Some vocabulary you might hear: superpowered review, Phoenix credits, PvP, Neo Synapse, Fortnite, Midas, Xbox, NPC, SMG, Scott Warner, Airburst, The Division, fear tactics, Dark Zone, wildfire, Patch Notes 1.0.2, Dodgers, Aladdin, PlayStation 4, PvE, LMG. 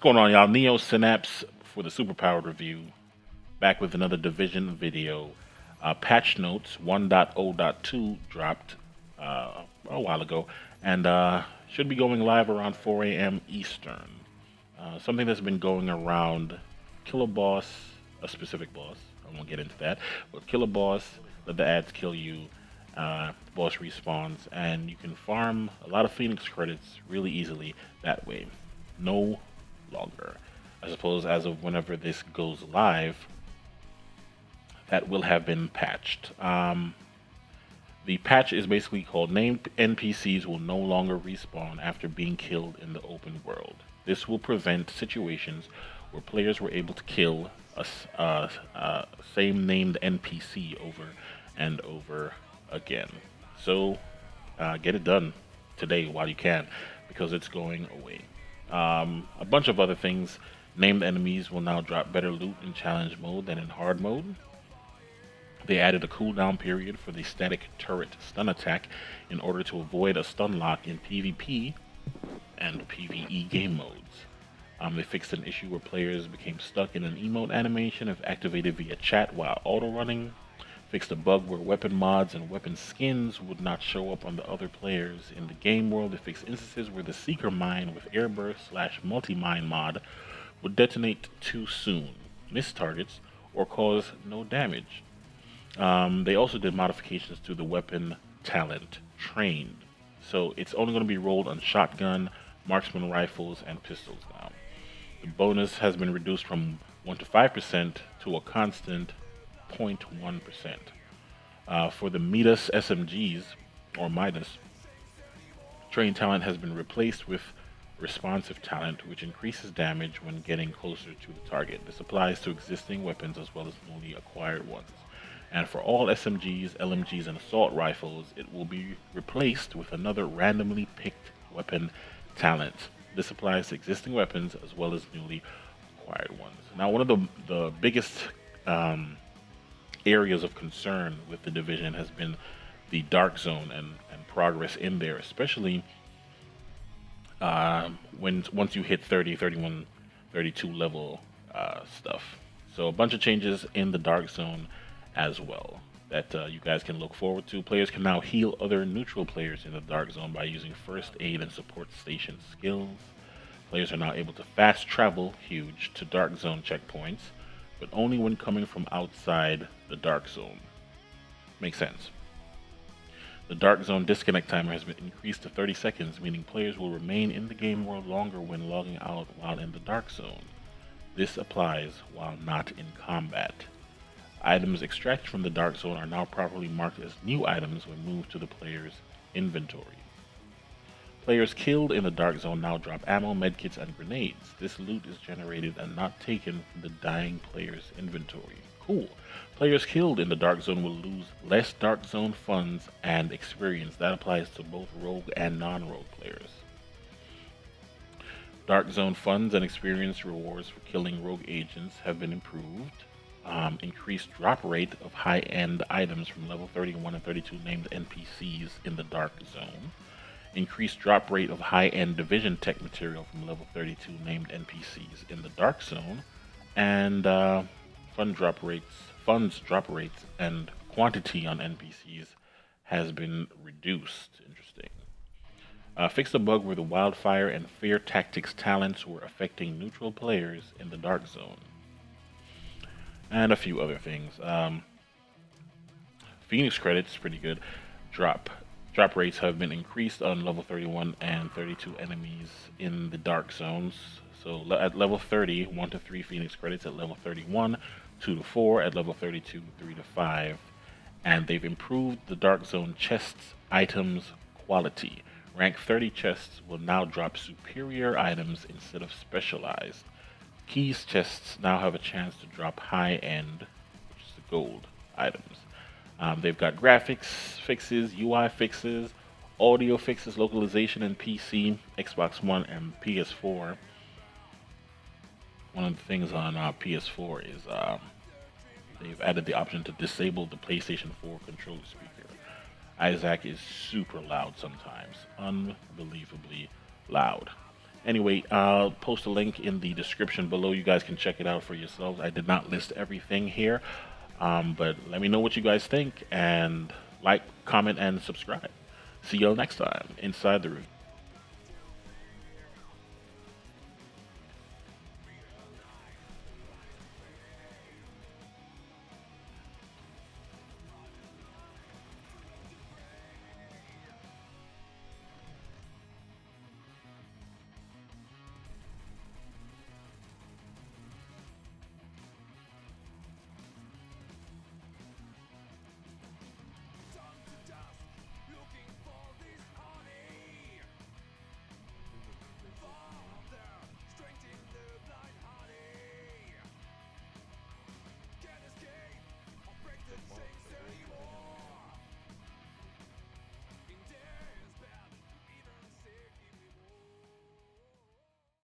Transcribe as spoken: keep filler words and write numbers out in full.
What's going on, y'all? Neo Synapse for the Superpowered Review, back with another Division video. Uh, Patch Notes one point oh point two dropped uh, a while ago, and uh, should be going live around four A M Eastern. Uh, something that's been going around: kill a boss, a specific boss. I won't get into that, but kill a boss, let the ads kill you. Uh, the boss respawns, and you can farm a lot of Phoenix credits really easily that way. No longer, I suppose, as of whenever this goes live, that will have been patched. Um, the patch is basically called "Named N P Cs will no longer respawn after being killed in the open world." This will prevent situations where players were able to kill a uh, uh, same named N P C over and over again. So uh, get it done today while you can, because it's going away. Um, a bunch of other things. Named enemies will now drop better loot in challenge mode than in hard mode. They added a cooldown period for the static turret stun attack in order to avoid a stun lock in PvP and PvE game modes. Um, they fixed an issue where players became stuck in an emote animation if activated via chat while auto-running. Fixed a bug where weapon mods and weapon skins would not show up on the other players in the game world. It fixed instances where the Seeker mine with Airburst slash multi-mine mod would detonate too soon, miss targets, or cause no damage. Um, they also did modifications to the weapon talent trained, so it's only going to be rolled on shotgun, marksman rifles, and pistols now. The bonus has been reduced from one to five percent to a constant zero point one percent. Uh, for the Midas S M Gs, or Midas, trained talent has been replaced with responsive talent, which increases damage when getting closer to the target. This applies to existing weapons as well as newly acquired ones. And for all S M Gs, L M Gs, and assault rifles, it will be replaced with another randomly picked weapon talent. This applies to existing weapons as well as newly acquired ones. Now, one of the, the biggest um, areas of concern with the Division has been the Dark Zone and, and progress in there, especially uh, when once you hit thirty, thirty-one, thirty-two level uh, stuff. So a bunch of changes in the Dark Zone as well that uh, you guys can look forward to. Players can now heal other neutral players in the Dark Zone by using first aid and support station skills. Players are now able to fast travel, huge, to Dark Zone checkpoints, but only when coming from outside the Dark Zone. Makes sense. The Dark Zone disconnect timer has been increased to thirty seconds, meaning players will remain in the game world longer when logging out while in the Dark Zone. This applies while not in combat. Items extracted from the Dark Zone are now properly marked as new items when moved to the player's inventory. Players killed in the Dark Zone now drop ammo, medkits, and grenades. This loot is generated and not taken from the dying player's inventory. Cool. Players killed in the Dark Zone will lose less Dark Zone funds and experience. That applies to both rogue and non-rogue players. Dark Zone funds and experience rewards for killing rogue agents have been improved. Um, increased drop rate of high-end items from level thirty-one and thirty-two named N P Cs in the Dark Zone. Increased drop rate of high-end Division tech material from level thirty-two named N P Cs in the Dark Zone. And uh, fund drop rates, funds drop rates and quantity on N P Cs has been reduced. Interesting. Uh, fixed a bug where the wildfire and fear tactics talents were affecting neutral players in the Dark Zone. And a few other things. Um, Phoenix credits, pretty good. Drop drop rates have been increased on level thirty-one and thirty-two enemies in the Dark Zones. So le at level thirty, one to three Phoenix credits. At level thirty-one, two to four. At level thirty-two, three to five. And they've improved the Dark Zone chests items quality. Rank thirty chests will now drop superior items instead of specialized. Keys chests now have a chance to drop high-end, which is the gold, items. Um, they've got graphics fixes, U I fixes, audio fixes, localization and P C, Xbox One, and P S four. One of the things on uh, P S four is um, they've added the option to disable the PlayStation four controller speaker. Isaac is super loud sometimes, unbelievably loud. Anyway, I'll post a link in the description below. You guys can check it out for yourselves. I did not list everything here, um, but let me know what you guys think, and like, comment, and subscribe. See y'all next time inside the room. Wow.